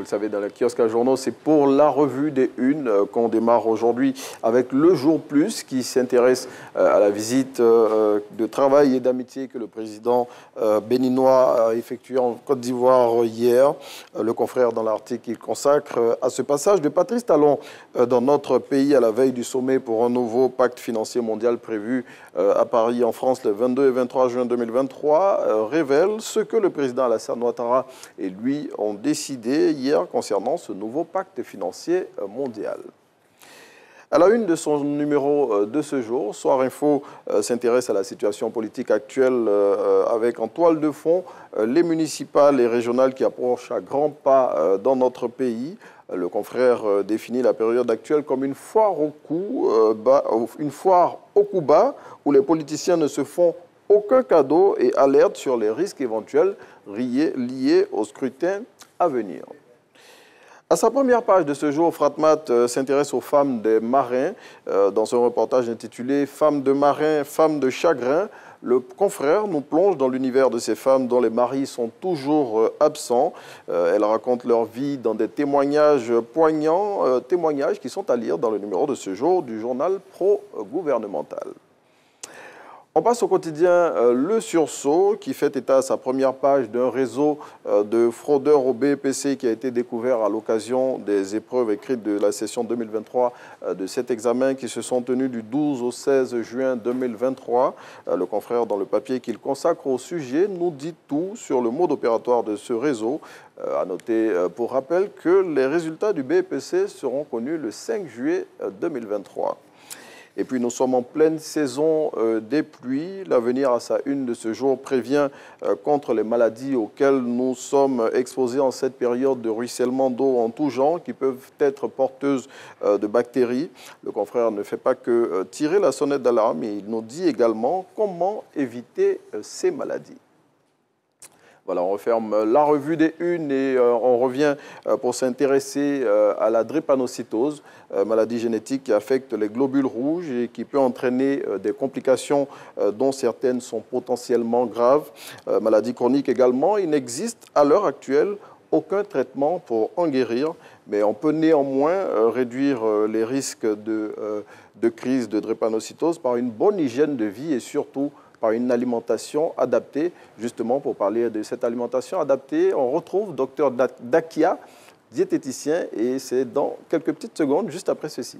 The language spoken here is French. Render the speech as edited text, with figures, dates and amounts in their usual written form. vous le savez, dans la kiosque à journaux. C'est pour la revue des Unes qu'on démarre aujourd'hui avec Le Jour Plus, qui s'intéresse à la visite de travail et d'amitié que le président béninois a effectuée en Côte d'Ivoire hier. Le confrère dans l'article qu'il consacre à ce passage de Patrice Talon dans notre pays à la veille du sommet pour un nouveau pacte financier mondial prévu à Paris, en France, le 22 et 23 juin 2023, révèle ce que le président Alassane Ouattara et lui ont décidé hier concernant ce nouveau pacte financier mondial. À la une de son numéro de ce jour, Soir Info s'intéresse à la situation politique actuelle avec en toile de fond les municipales et régionales qui approchent à grands pas dans notre pays. Le confrère définit la période actuelle comme une foire au cou bas, où les politiciens ne se font aucun cadeau et alerte sur les risques éventuels liés au scrutin à venir. À sa première page de ce jour, Fratmat s'intéresse aux femmes des marins. Dans un reportage intitulé « Femmes de marins, femmes de chagrin », le confrère nous plonge dans l'univers de ces femmes dont les maris sont toujours absents. Elles racontent leur vie dans des témoignages poignants, témoignages qui sont à lire dans le numéro de ce jour du journal pro-gouvernemental. On passe au quotidien Le Sursaut, qui fait état à sa première page d'un réseau de fraudeurs au BEPC qui a été découvert à l'occasion des épreuves écrites de la session 2023 de cet examen qui se sont tenus du 12 au 16 juin 2023. Le confrère, dans le papier qu'il consacre au sujet, nous dit tout sur le mode opératoire de ce réseau. À noter pour rappel que les résultats du BEPC seront connus le 5 juillet 2023. Et puis nous sommes en pleine saison des pluies. L'avenir à sa une de ce jour prévient contre les maladies auxquelles nous sommes exposés en cette période de ruissellement d'eau en tout genre qui peuvent être porteuses de bactéries. Le confrère ne fait pas que tirer la sonnette d'alarme, mais il nous dit également comment éviter ces maladies. Voilà, on referme la revue des Unes et on revient pour s'intéresser à la drépanocytose, maladie génétique qui affecte les globules rouges et qui peut entraîner des complications dont certaines sont potentiellement graves. Maladie chronique également, il n'existe à l'heure actuelle aucun traitement pour en guérir, mais on peut néanmoins réduire les risques de crise de drépanocytose par une bonne hygiène de vie et surtout par une alimentation adaptée. Justement, pour parler de cette alimentation adaptée, on retrouve Dr Dakia, diététicien, et c'est dans quelques petites secondes, juste après ceci.